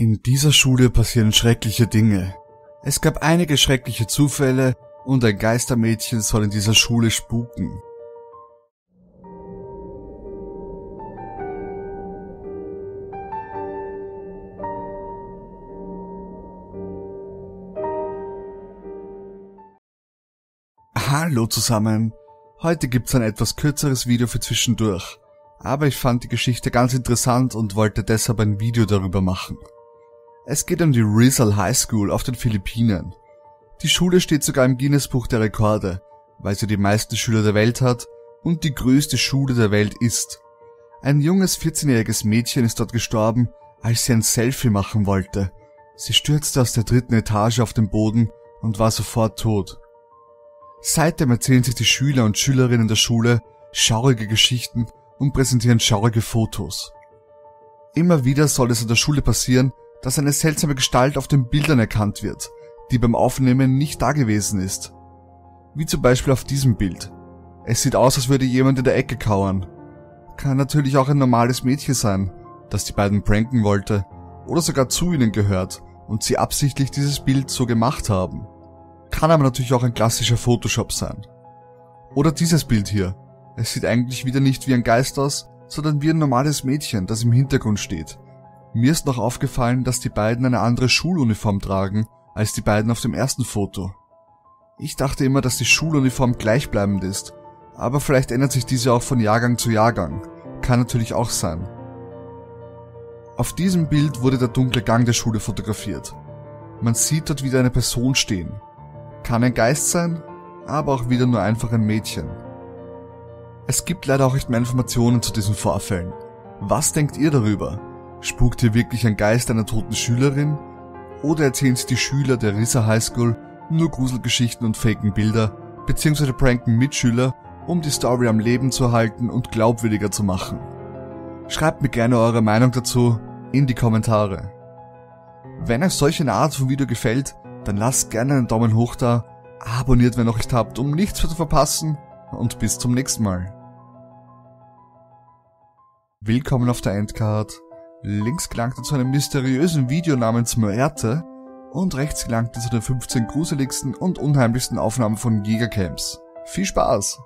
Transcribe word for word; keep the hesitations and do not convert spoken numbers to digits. In dieser Schule passieren schreckliche Dinge. Es gab einige schreckliche Zufälle und ein Geistermädchen soll in dieser Schule spuken. Hallo zusammen, heute gibt's ein etwas kürzeres Video für zwischendurch, aber ich fand die Geschichte ganz interessant und wollte deshalb ein Video darüber machen. Es geht um die Rizal High School auf den Philippinen. Die Schule steht sogar im Guinnessbuch der Rekorde, weil sie die meisten Schüler der Welt hat und die größte Schule der Welt ist. Ein junges vierzehnjähriges Mädchen ist dort gestorben, als sie ein Selfie machen wollte. Sie stürzte aus der dritten Etage auf den Boden und war sofort tot. Seitdem erzählen sich die Schüler und Schülerinnen der Schule schaurige Geschichten und präsentieren schaurige Fotos. Immer wieder soll es an der Schule passieren, dass eine seltsame Gestalt auf den Bildern erkannt wird, die beim Aufnehmen nicht da gewesen ist. Wie zum Beispiel auf diesem Bild. Es sieht aus, als würde jemand in der Ecke kauern. Kann natürlich auch ein normales Mädchen sein, das die beiden pranken wollte oder sogar zu ihnen gehört und sie absichtlich dieses Bild so gemacht haben. Kann aber natürlich auch ein klassischer Photoshop sein. Oder dieses Bild hier. Es sieht eigentlich wieder nicht wie ein Geist aus, sondern wie ein normales Mädchen, das im Hintergrund steht. Mir ist noch aufgefallen, dass die beiden eine andere Schuluniform tragen, als die beiden auf dem ersten Foto. Ich dachte immer, dass die Schuluniform gleichbleibend ist, aber vielleicht ändert sich diese auch von Jahrgang zu Jahrgang. Kann natürlich auch sein. Auf diesem Bild wurde der dunkle Gang der Schule fotografiert. Man sieht dort wieder eine Person stehen. Kann ein Geist sein, aber auch wieder nur einfach ein Mädchen. Es gibt leider auch nicht mehr Informationen zu diesen Vorfällen. Was denkt ihr darüber? Spukt hier wirklich ein Geist einer toten Schülerin? Oder erzählen sich die Schüler der Rizal High School nur Gruselgeschichten und faken Bilder, beziehungsweise pranken Mitschüler, um die Story am Leben zu halten und glaubwürdiger zu machen? Schreibt mir gerne eure Meinung dazu in die Kommentare. Wenn euch solche Art von Video gefällt, dann lasst gerne einen Daumen hoch da, abonniert, wenn ihr noch nicht habt, um nichts mehr zu verpassen und bis zum nächsten Mal. Willkommen auf der Endcard. Links gelangt ihr zu einem mysteriösen Video namens Muerte und rechts gelangt ihr zu den fünfzehn gruseligsten und unheimlichsten Aufnahmen von Gigacamps. Viel Spaß!